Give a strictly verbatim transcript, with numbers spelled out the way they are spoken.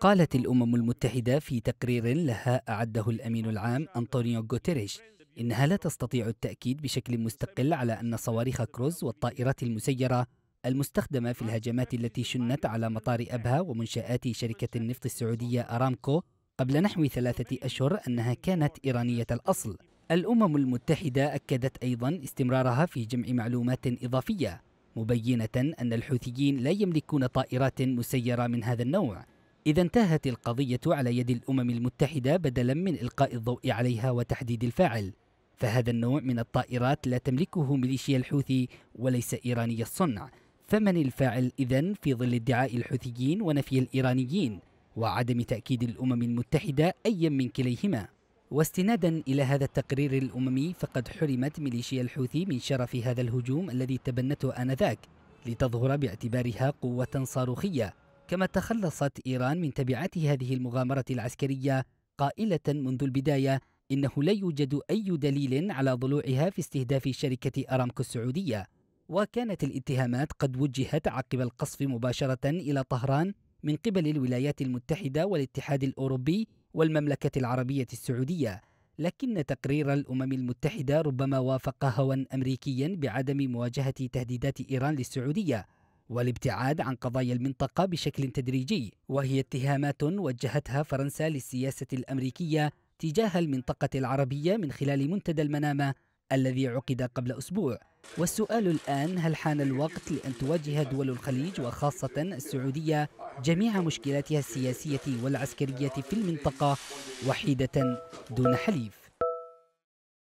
قالت الأمم المتحدة في تقرير لها أعده الأمين العام أنطونيو غوتيريش إنها لا تستطيع التأكيد بشكل مستقل على أن صواريخ كروز والطائرات المسيرة المستخدمة في الهجمات التي شنت على مطار أبها ومنشآت شركة النفط السعودية أرامكو قبل نحو ثلاثة أشهر أنها كانت إيرانية الأصل. الأمم المتحدة أكدت أيضا استمرارها في جمع معلومات إضافية، مبينة أن الحوثيين لا يملكون طائرات مسيرة من هذا النوع. إذا انتهت القضية على يد الأمم المتحدة بدلا من إلقاء الضوء عليها وتحديد الفاعل، فهذا النوع من الطائرات لا تملكه ميليشيا الحوثي وليس إيراني الصنع. فمن الفاعل إذن في ظل ادعاء الحوثيين ونفي الإيرانيين وعدم تأكيد الأمم المتحدة أيا من كليهما؟ واستنادا إلى هذا التقرير الأممي، فقد حرمت ميليشيا الحوثي من شرف هذا الهجوم الذي تبنته آنذاك لتظهر باعتبارها قوة صاروخية، كما تخلصت إيران من تبعات هذه المغامرة العسكرية قائلة منذ البداية إنه لا يوجد أي دليل على ضلوعها في استهداف شركة أرامكو السعودية. وكانت الاتهامات قد وجهت عقب القصف مباشرة إلى طهران من قبل الولايات المتحدة والاتحاد الأوروبي والمملكة العربية السعودية، لكن تقرير الأمم المتحدة ربما وافق هوى أمريكيا بعدم مواجهة تهديدات إيران للسعودية والابتعاد عن قضايا المنطقة بشكل تدريجي، وهي اتهامات وجهتها فرنسا للسياسة الأمريكية تجاه المنطقة العربية من خلال منتدى المنامة الذي عقد قبل أسبوع. والسؤال الآن، هل حان الوقت لأن تواجه دول الخليج وخاصة السعودية جميع مشكلاتها السياسية والعسكرية في المنطقة وحيدة دون حليف؟